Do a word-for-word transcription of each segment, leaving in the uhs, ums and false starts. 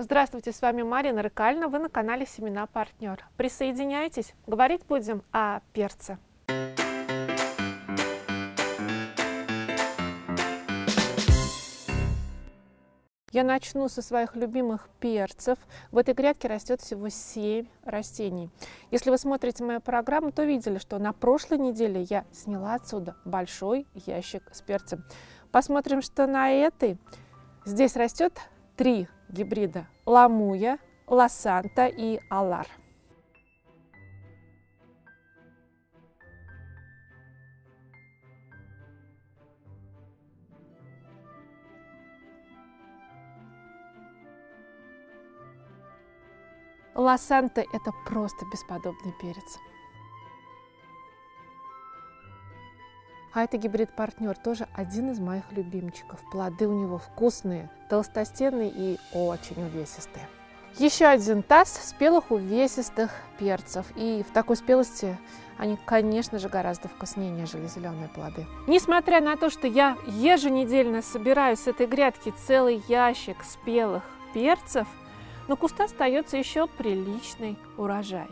Здравствуйте, с вами Марина Рыкалина, вы на канале Семена Партнер. Присоединяйтесь, говорить будем о перце. Я начну со своих любимых перцев. В этой грядке растет всего семь растений. Если вы смотрите мою программу, то видели, что на прошлой неделе я сняла отсюда большой ящик с перцем. Посмотрим, что на этой. Здесь растет три гибрида: ламуя, ласанта и аллар. Ласанта — это просто бесподобный перец. А это гибрид партнер, тоже один из моих любимчиков. Плоды у него вкусные, толстостенные и очень увесистые. Еще один таз спелых увесистых перцев. И в такой спелости они, конечно же, гораздо вкуснее, нежели зеленые плоды. Несмотря на то, что я еженедельно собираю с этой грядки целый ящик спелых перцев, на куста остается еще приличный урожай.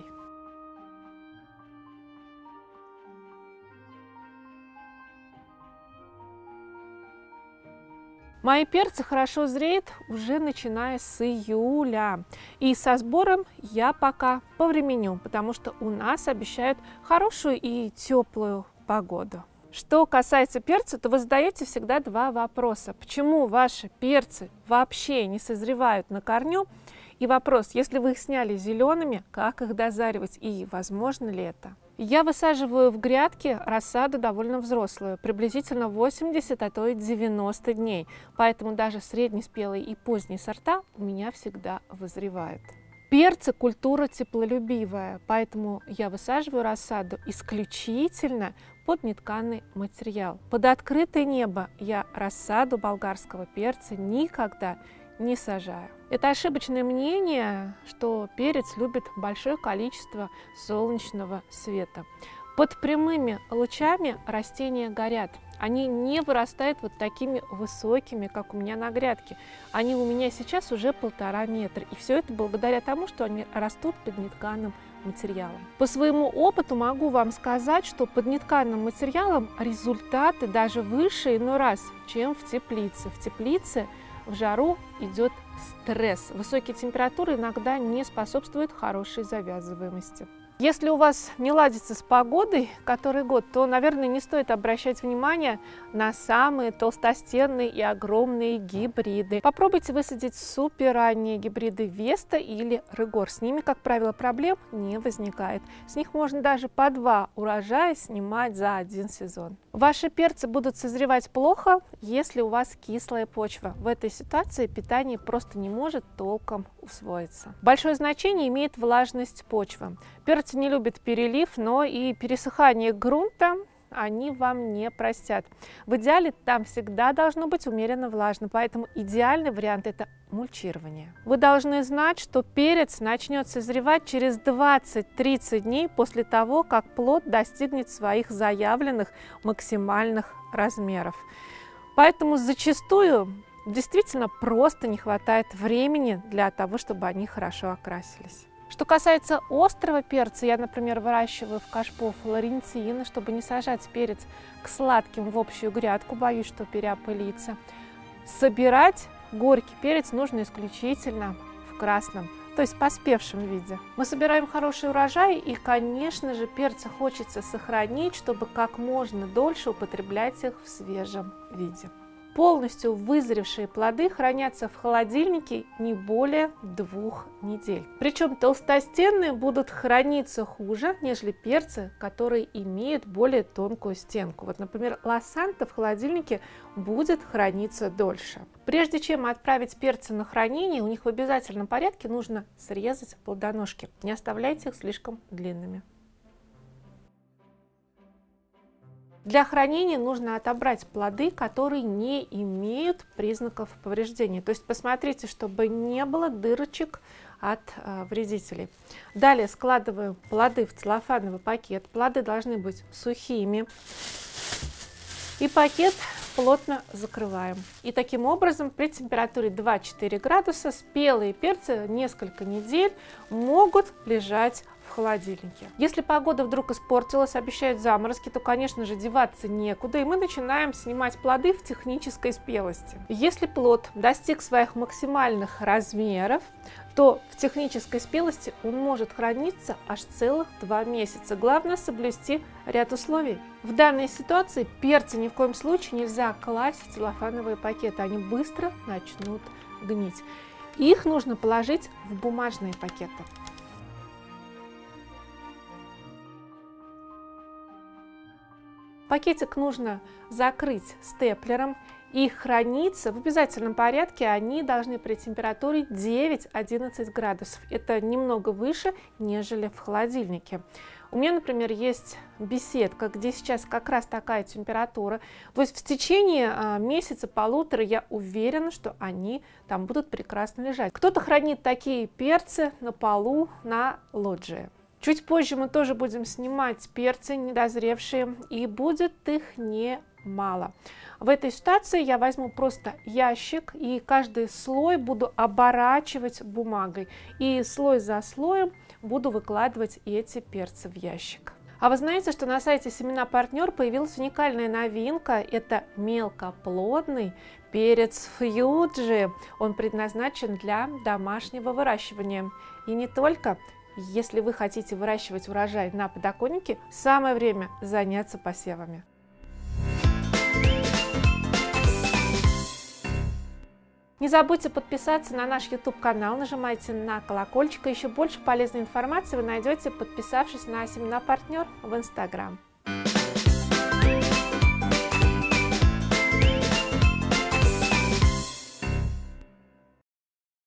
Мои перцы хорошо зреют уже начиная с июля. И со сбором я пока повременю, потому что у нас обещают хорошую и теплую погоду. Что касается перца, то вы задаете всегда два вопроса. Почему ваши перцы вообще не созревают на корню? И вопрос, если вы их сняли зелеными, как их дозаривать и возможно ли это? Я высаживаю в грядке рассаду довольно взрослую, приблизительно восемьдесят, а то и девяносто дней. Поэтому даже среднеспелые и поздние сорта у меня всегда вызревают. Перцы — культура теплолюбивая, поэтому я высаживаю рассаду исключительно под нетканый материал. Под открытое небо я рассаду болгарского перца никогда не сажаю. Это ошибочное мнение, что перец любит большое количество солнечного света. Под прямыми лучами растения горят. Они не вырастают вот такими высокими, как у меня на грядке. Они у меня сейчас уже полтора метра. И все это благодаря тому, что они растут под нетканым материалом. По своему опыту могу вам сказать, что под нетканым материалом результаты даже выше иной раз, чем в теплице. В теплице в жару идет стресс. Высокие температуры иногда не способствуют хорошей завязываемости. Если у вас не ладится с погодой который год, то, наверное, не стоит обращать внимание на самые толстостенные и огромные гибриды. Попробуйте высадить супер ранние гибриды Веста или Регор. С ними, как правило, проблем не возникает. С них можно даже по два урожая снимать за один сезон. Ваши перцы будут созревать плохо, если у вас кислая почва. В этой ситуации питание просто не может толком усвоиться. Большое значение имеет влажность почвы. Перец не любит перелив, но и пересыхание грунта они вам не простят. В идеале там всегда должно быть умеренно влажно, поэтому идеальный вариант — это мульчирование. Вы должны знать, что перец начнет созревать через двадцать-тридцать дней после того, как плод достигнет своих заявленных максимальных размеров. Поэтому зачастую действительно просто не хватает времени для того, чтобы они хорошо окрасились. Что касается острого перца, я, например, выращиваю в кашпо флорентина, чтобы не сажать перец к сладким в общую грядку, боюсь, что переопылится. Собирать горький перец нужно исключительно в красном, то есть поспевшем виде. Мы собираем хороший урожай, и, конечно же, перцы хочется сохранить, чтобы как можно дольше употреблять их в свежем виде. Полностью вызревшие плоды хранятся в холодильнике не более двух недель. Причем толстостенные будут храниться хуже, нежели перцы, которые имеют более тонкую стенку. Вот, например, ласанта в холодильнике будет храниться дольше. Прежде чем отправить перцы на хранение, у них в обязательном порядке нужно срезать плодоножки. Не оставляйте их слишком длинными. Для хранения нужно отобрать плоды, которые не имеют признаков повреждения. То есть посмотрите, чтобы не было дырочек от э, вредителей. Далее складываем плоды в целлофановый пакет. Плоды должны быть сухими. И пакет плотно закрываем. И таким образом при температуре два-четыре градуса спелые перцы несколько недель могут лежать в холодильнике. Если погода вдруг испортилась, обещают заморозки, то, конечно же, деваться некуда, и мы начинаем снимать плоды в технической спелости. Если плод достиг своих максимальных размеров, то в технической спелости он может храниться аж целых два месяца. Главное соблюсти ряд условий. В данной ситуации перцы ни в коем случае нельзя класть в целлофановые пакеты, они быстро начнут гнить. Их нужно положить в бумажные пакеты. Пакетик нужно закрыть степлером и храниться в обязательном порядке. Они должны при температуре девять-одиннадцать градусов. Это немного выше, нежели в холодильнике. У меня, например, есть беседка, где сейчас как раз такая температура. То есть в течение месяца-полутора я уверена, что они там будут прекрасно лежать. Кто-то хранит такие перцы на полу, на лоджии. Чуть позже мы тоже будем снимать перцы недозревшие, и будет их немало. В этой ситуации я возьму просто ящик и каждый слой буду оборачивать бумагой. И слой за слоем буду выкладывать эти перцы в ящик. А вы знаете, что на сайте Семена Партнер появилась уникальная новинка. Это мелкоплодный перец фьюджи. Он предназначен для домашнего выращивания. И не только. Если вы хотите выращивать урожай на подоконнике, самое время заняться посевами. Не забудьте подписаться на наш YouTube-канал, нажимайте на колокольчик. Еще больше полезной информации вы найдете, подписавшись на Семена Партнер в Instagram.